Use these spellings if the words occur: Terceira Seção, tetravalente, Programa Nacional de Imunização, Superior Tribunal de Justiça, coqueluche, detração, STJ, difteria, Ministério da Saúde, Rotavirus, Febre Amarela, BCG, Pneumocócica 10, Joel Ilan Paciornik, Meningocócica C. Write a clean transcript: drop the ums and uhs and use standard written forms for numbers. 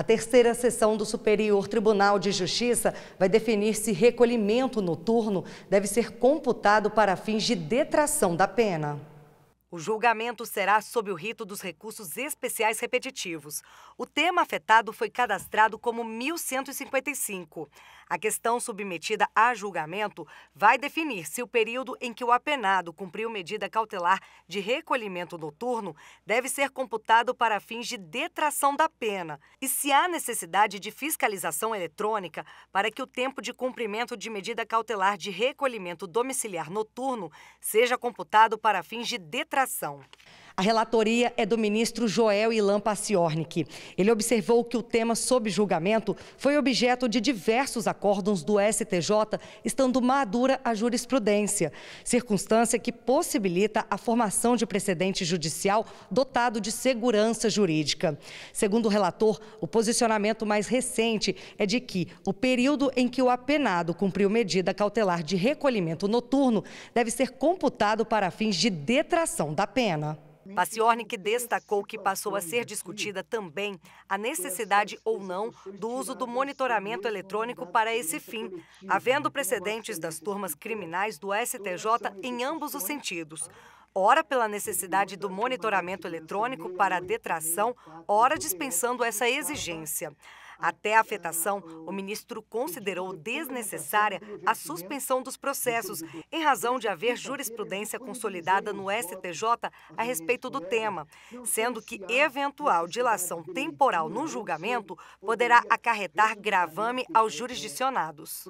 A terceira seção do Superior Tribunal de Justiça vai definir se recolhimento noturno deve ser computado para fins de detração da pena. O julgamento será sob o rito dos recursos especiais repetitivos. O tema afetado foi cadastrado como 1155. A questão submetida a julgamento vai definir se o período em que o apenado cumpriu medida cautelar de recolhimento noturno deve ser computado para fins de detração da pena e se há necessidade de fiscalização eletrônica para que o tempo de cumprimento de medida cautelar de recolhimento domiciliar noturno seja computado para fins de detração. A relatoria é do ministro Joel Ilan Paciornik. Ele observou que o tema sob julgamento foi objeto de diversos acórdãos do STJ, estando madura a jurisprudência, circunstância que possibilita a formação de precedente judicial dotado de segurança jurídica. Segundo o relator, o posicionamento mais recente é de que o período em que o apenado cumpriu medida cautelar de recolhimento noturno deve ser computado para fins de detração da pena. Paciornik destacou que passou a ser discutida também a necessidade ou não do uso do monitoramento eletrônico para esse fim, havendo precedentes das turmas criminais do STJ em ambos os sentidos. Ora pela necessidade do monitoramento eletrônico para a detração, ora dispensando essa exigência. Até a afetação, o ministro considerou desnecessária a suspensão dos processos, em razão de haver jurisprudência consolidada no STJ a respeito do tema, sendo que eventual dilação temporal no julgamento poderá acarretar gravame aos jurisdicionados.